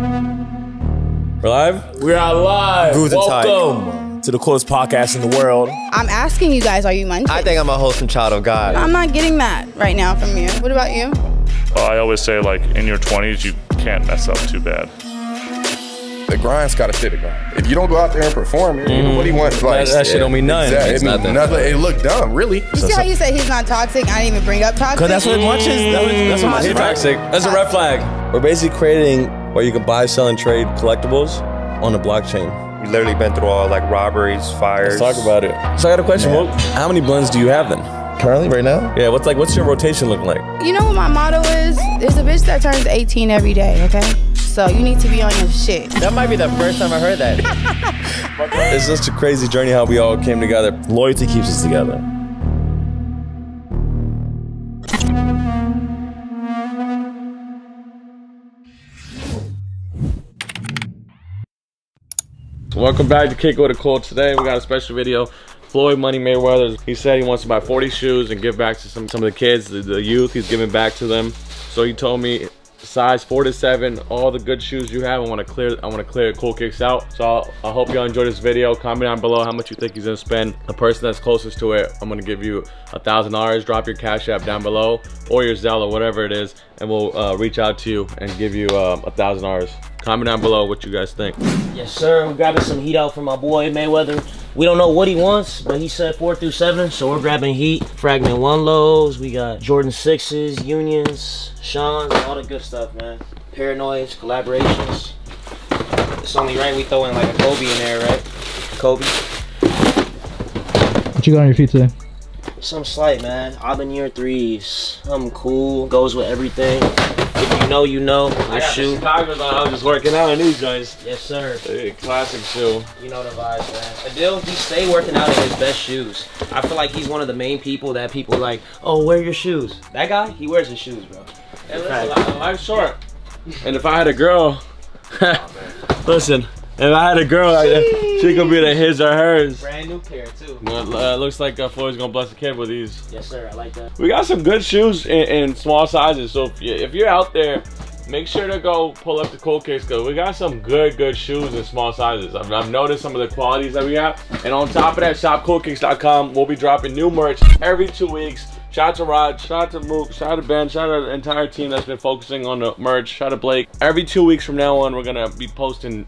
We're live? We are live. Good Welcome to the coolest podcast in the world. I'm asking you guys, are you munching? I think I'm a wholesome child of God. I'm not getting that right now from you. What about you? I always say, like, in your 20s, you can't mess up too bad. The grind's got to fit the grind. If you don't go out there and perform, what do you want? Like, that shit don't mean nothing. Exactly. It means nothing. It looked dumb, really. You see how you said he's not toxic? I didn't even bring up toxic. Because that's what munch is. That's what munch is. Toxic. That's a red flag. We're basically creating where you can buy, sell, and trade collectibles on the blockchain. You literally been through all like robberies, fires. Let's talk about it. So I got a question. Yeah. How many blends do you have then? Currently, right now? Yeah, what's your rotation looking like? You know what my motto is? There's a bitch that turns 18 every day, okay? So you need to be on your shit. That might be the first time I heard that. It's just a crazy journey how we all came together. Loyalty keeps us together. Welcome back to Kick It With A Cool. Today we got a special video. Floyd Money Mayweather, he said he wants to buy 40 shoes and give back to some of the kids, the youth. He's giving back to them. So he told me size 4 to 7, all the good shoes you have. I want to clear Cool Kicks out. So I hope y'all enjoyed this video. Comment down below how much you think he's gonna spend. The person that's closest to it, I'm gonna give you $1,000. Drop your Cash App down below or your Zelle or whatever it is, and we'll reach out to you and give you $1,000. Comment down below what you guys think. Yes, sir. We grabbing some heat out for my boy Mayweather. We don't know what he wants, but he said 4 through 7, so we're grabbing heat. Fragment 1 lows, we got Jordan 6s, Unions, Sean's, all the good stuff, man. Paranoids, collaborations. It's only right we throw in like a Kobe in there, right? Kobe. What you got on your feet today? Some slight, man. Auburnier 3s. I'm cool. Goes with everything. If you know, you know. I got shoe. Chicago's on. I was just working out in these guys. Yes, sir. Hey, classic shoe. You know the vibes, man. Adil, he stay working out in his best shoes. I feel like he's one of the main people that people like, oh, wear your shoes. That guy, he wears his shoes, bro. Hey, listen, life's short. And if I had a girl, listen, if I had a girl, she could be the his or hers. Brand new pair, too. Looks like Floyd's gonna bless the kid with these. Yes, sir, I like that. We got some good shoes in small sizes, so if you're out there, make sure to go pull up the Cool Kicks, because we got some good shoes in small sizes. I've noticed some of the qualities that we have. And on top of that, shopcoolkicks.com, we'll be dropping new merch every 2 weeks. Shout out to Rod, shout out to Mook, shout out to Ben, shout out to the entire team that's been focusing on the merch, shout out to Blake. Every 2 weeks from now on, we're gonna be posting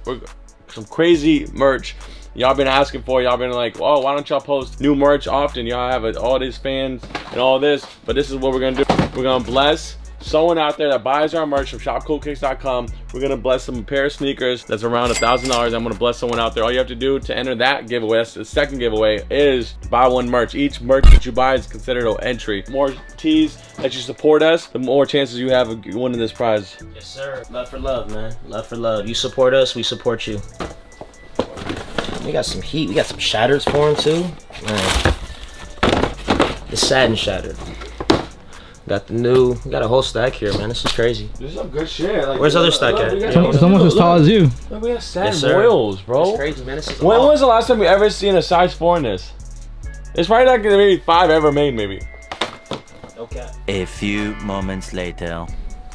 some crazy merch y'all been asking for. Y'all been like, oh, why don't y'all post new merch often? Y'all have all these fans and all this, but this is what we're gonna do. We're gonna bless someone out there that buys our merch from shopcoolkicks.com. We're gonna bless them a pair of sneakers that's around $1,000. I'm gonna bless someone out there. All you have to do to enter that giveaway, that's the second giveaway, is buy one merch. Each merch that you buy is considered an entry. The more tees that you support us, the more chances you have of winning this prize. Yes, sir. Love for love, man. Love for love. You support us, we support you. We got some heat. We got some shatters for him too. Man. It's satin shattered. Got the new, we got a whole stack here, man. This is crazy. This is some good shit. Like, where's the other stack at? It's almost as tall as you. Look, we got satin royals, bro. It's crazy, man. This is when was the last time you ever seen a size 4 in this? It's probably not gonna be 5 ever made, maybe. Okay. A few moments later.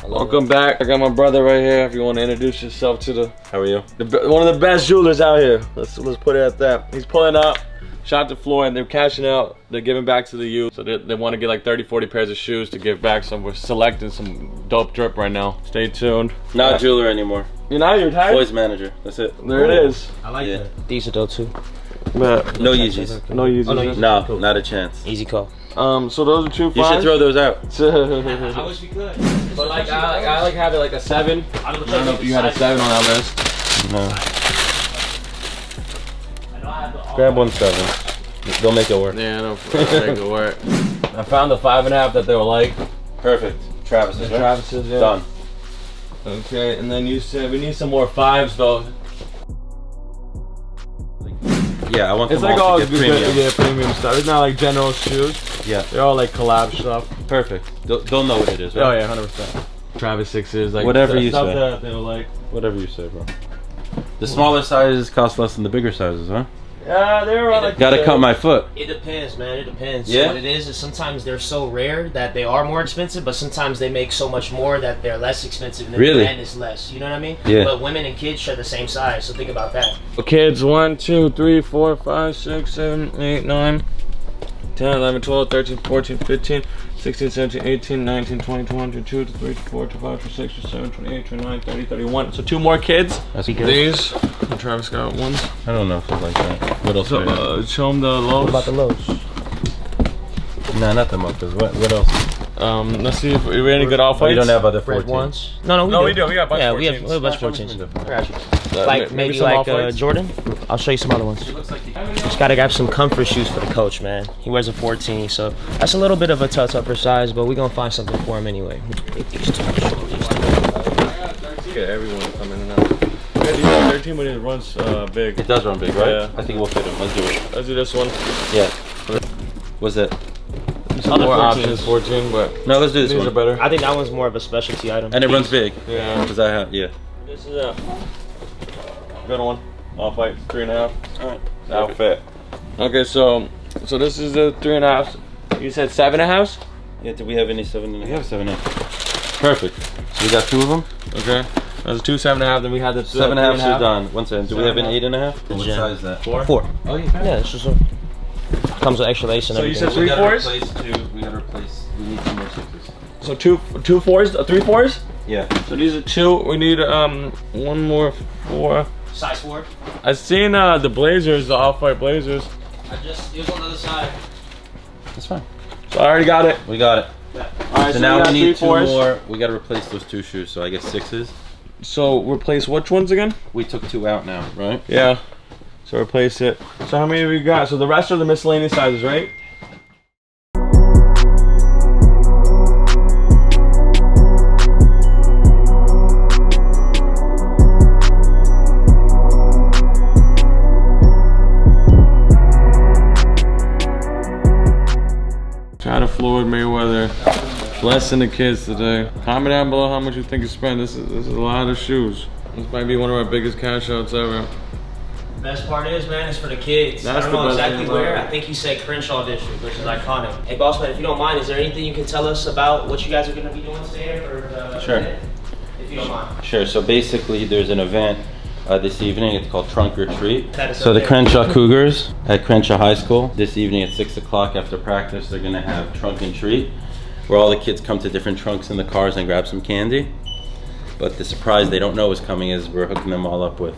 Welcome back. I got my brother right here. If you want to introduce yourself to the, how are you? One of the best jewelers out here. Let's put it at that. He's pulling up. Shout out to Floyd. They're cashing out. They're giving back to the youth. So they want to get like 30, 40 pairs of shoes to give back. So we're selecting some dope drip right now. Stay tuned. Not a jeweler anymore. You're not your type? Floyd's manager. That's it. There it is. I like that. These are dope too. But no Yeezys. No Yeezys. Oh, no, cool. Not a chance. Easy call. So those are 2 5s. You should throw those out. I wish we could. But like, I like have it like a 7. I don't know if you had a 7 on that list. No. Grab one 7. Don't make it work. Yeah, don't make it work. I found the 5.5 that they were like. Perfect. Travis's, right? Travis's, yeah. Done. Okay, and then you said we need some more 5s though. Yeah, I want them all to get premium. It's like all premium stuff. It's not like general shoes. Yeah. They're all like collab stuff. Perfect. They'll know what it is, right? Oh yeah, 100%. Travis 6s, like whatever you say. That they were like. Whatever you say, bro. The smaller sizes cost less than the bigger sizes, huh? They're like gotta cut my foot. It depends, man. It depends. Yeah. So what it is sometimes they're so rare that they are more expensive, but sometimes they make so much more that they're less expensive and the demand is less. You know what I mean? Yeah. But women and kids share the same size, so think about that. Kids 1, 2, 3, 4, 5, 6, 7, 8, 9, 10, 11, 12, 13, 14, 15, 16, 17, 18, 19, 20, 21, 22, 23, 24, 25, 26, 27, 28, 29, 30, 31. So 2 more kids. That's these. The Travis Scott ones. I don't know if it's like that. What else? So, show them the lows. What about the lows? Nah, not the Mochas. What else? Let's see if we have any good off whites. We don't have other 14s. Ones. No, we do. We got a bunch of 14s. Yeah, we have a bunch of 14s. Like maybe like Jordan. I'll show you some other ones. Just gotta grab some comfort shoes for the coach, man. He wears a 14, so that's a little bit of a tougher size, but we're gonna find something for him anyway. Get everyone to come in and out. We gotta do 13, but it runs big. It does run big, right? Yeah. I think we'll fit him. Let's do it. Let's do this one. Yeah. What's that? More options, 14, but no, let's do this. These one. Are better. I think that one's more of a specialty item. And it runs big. Yeah. Because I have, This is a good one. Off white, 3.5. All right. Outfit. Okay, so this is the 3.5. You said 7.5? Yeah. Do we have any 7.5? We have 7.5. Perfect. So we got 2 of them. Okay. There's 2 7.5. Then we had the 7.5 is done. One second. Do we have an 8.5? What size is that? 4. Oh yeah. Yeah. It's just a. Comes with extra lace and everything. So you said 3 4s? We need 2 more 6s. So 2 4s, 3 4s? Yeah. So these are 2. We need 1 more 4. Size 4. I've seen the blazers, the off-white blazers. It was on the other side. That's fine. So I already got it. We got it. Yeah. All right. So now we need 2 more. We got to replace those 2 shoes. So I guess 6s. So replace which ones again? We took 2 out now, right? Yeah. So replace it. So how many have you got? So the rest are the miscellaneous sizes, right? Shout out to Floyd Mayweather. Blessing the kids today. Comment down below how much you think you spent. This is a lot of shoes. This might be one of our biggest cash outs ever. Best part is, man, it's for the kids. That's I don't know exactly where. I think he said Crenshaw district, which is iconic. Hey, boss man, if you don't mind, is there anything you can tell us about what you guys are going to be doing today? Or sure. If you don't mind. Sure. So basically, there's an event this evening. It's called Trunk or Treat. So the Crenshaw Cougars at Crenshaw High School this evening at 6 o'clock after practice, they're going to have Trunk and Treat, where all the kids come to different trunks in the cars and grab some candy. But the surprise they don't know is coming is we're hooking them all up with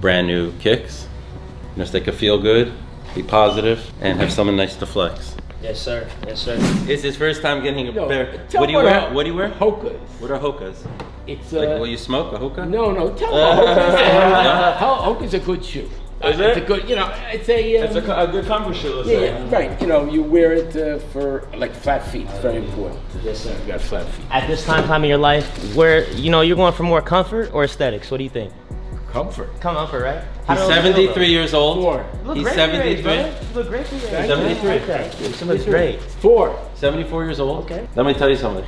brand new kicks, you know, so they could feel good, be positive, and have something nice to flex. Yes, sir. Yes, sir. It's his first time getting a pair. What do you wear? Hokas. What are Hokas? It's like, will you smoke a Hoka? No. Tell me about Hokas. Hoka's a good shoe. Is it? It's a good, you know, it's a good comfort shoe. Let's say. Yeah, right. You know, you wear it for like flat feet. It's very important. Yes, sir. You got flat feet. At this time in your life, where you know you're going for more comfort or aesthetics. What do you think? Comfort. Comfort, right? He's 73 years old. 4. He's 73. You look great for your age. 73. Looks great. 4. 74 years old. Okay. Let me tell you something.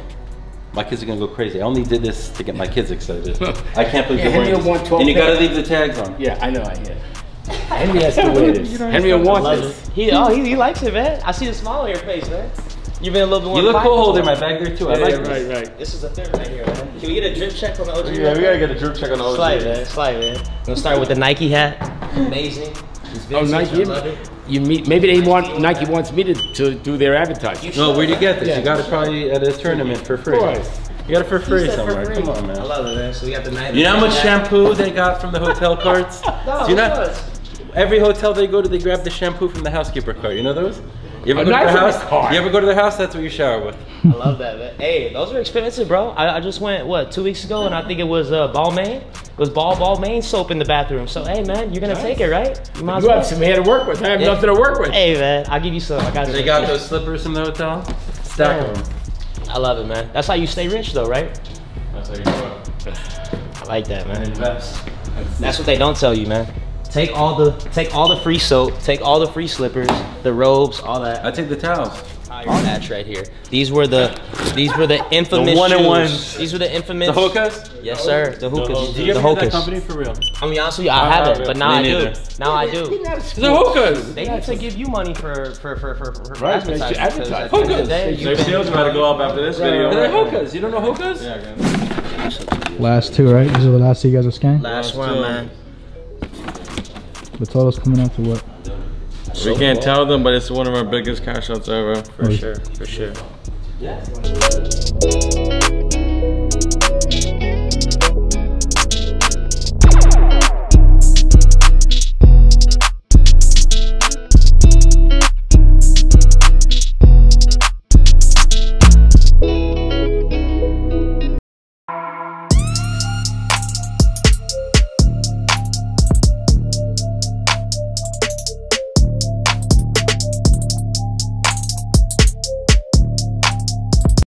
My kids are gonna go crazy. I only did this to get my kids excited. I can't believe they're wearing this. And you gotta leave the tags on. Yeah, I know. I hear. Henry has to wear this. Henry wants this. He likes it, man. I see the smile on your face, man. You've been a little bit more. You look cool holding my bag there too. I like this. Right. This is a thing right here, man. Can we get a drip check on the OG? Yeah, we gotta get a drip check on the OG. Slide, man. I'm gonna start with the Nike hat. Amazing. Oh, Nike. Nike wants me to do their advertising. No, where do you get this? Yeah. You got it probably at a tournament for free. Of course. You got it for free somewhere. Come on, man. I love it, man. So we got the Nike. You know how much shampoo they got from the hotel carts? No, you know, every hotel they go to, they grab the shampoo from the housekeeper cart. You know those? You ever go to their house? You ever go to their house? That's what you shower with. I love that, man. Hey, those are expensive, bro. I just went, 2 weeks ago, and I think it was Balmain. It was Balmain soap in the bathroom. So, hey, man, you're gonna take it, right? You might as well. You have some hair to work with. I have nothing to work with. Hey, man, I'll give you some. They got those slippers from the hotel. Stack them. I love it, man. That's how you stay rich, though, right? That's how you grow. I like that, man. Invest. That's what they don't tell you, man. Take all the free soap, take all the free slippers, the robes, all that. I take the towels. entire match right here. These were the infamous shoes. These were the infamous. The Hokas? Yes, sir. The Hokas. Did you ever hear that company for real? I mean, honestly, I haven't, but now I do. Now I do. The Hokas. They used to give you money for advertising. Hokas. Their sales about to go up after this video. They're Hokas. You don't know Hokas? Yeah. Last two, right? These are the last two you guys are scanning. Last one, man. The total's coming out to what? So we can't tell them, but it's one of our biggest cash outs ever. For sure, for sure. Yeah.